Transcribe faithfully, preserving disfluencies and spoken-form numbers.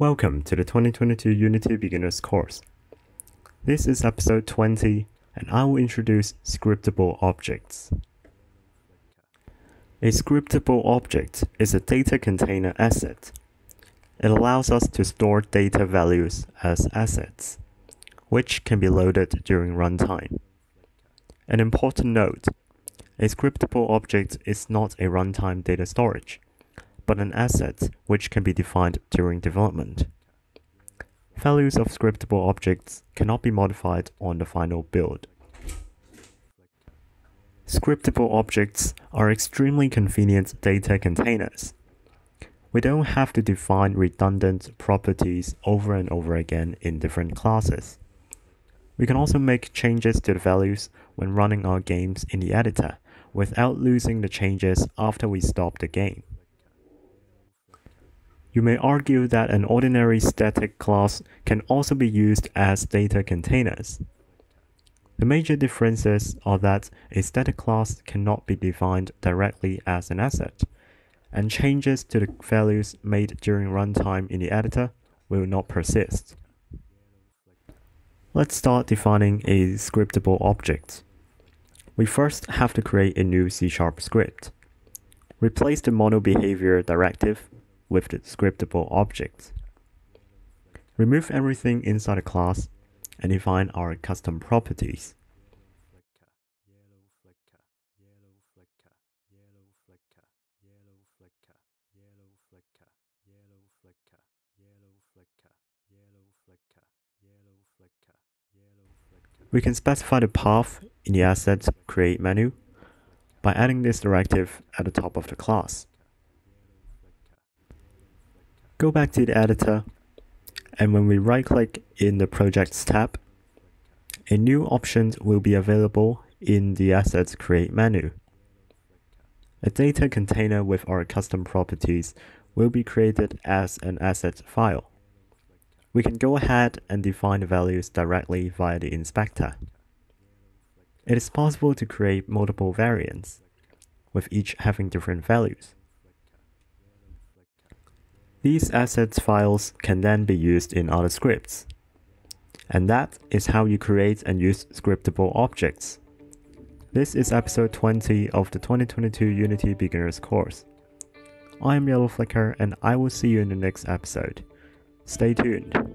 Welcome to the twenty twenty-two Unity Beginners course. This is episode twenty and I will introduce scriptable objects. A scriptable object is a data container asset. It allows us to store data values as assets, which can be loaded during runtime. An important note, a scriptable object is not a runtime data storage, but an asset which can be defined during development. Values of scriptable objects cannot be modified on the final build. Scriptable objects are extremely convenient data containers. We don't have to define redundant properties over and over again in different classes. We can also make changes to the values when running our games in the editor without losing the changes after we stop the game. You may argue that an ordinary static class can also be used as data containers. The major differences are that a static class cannot be defined directly as an asset, and changes to the values made during runtime in the editor will not persist. Let's start defining a scriptable object. We first have to create a new C sharp script. Replace the MonoBehaviour directive with the scriptable object. Remove everything inside a class and define our custom properties. We can specify the path in the asset create menu by adding this directive at the top of the class. Go back to the editor, and when we right-click in the Projects tab, a new option will be available in the Assets Create menu. A data container with our custom properties will be created as an asset file. We can go ahead and define the values directly via the inspector. It is possible to create multiple variants, with each having different values. These assets files can then be used in other scripts. And that is how you create and use scriptable objects. This is episode twenty of the twenty twenty-two Unity Beginners course. I am Yellowflicker and I will see you in the next episode. Stay tuned.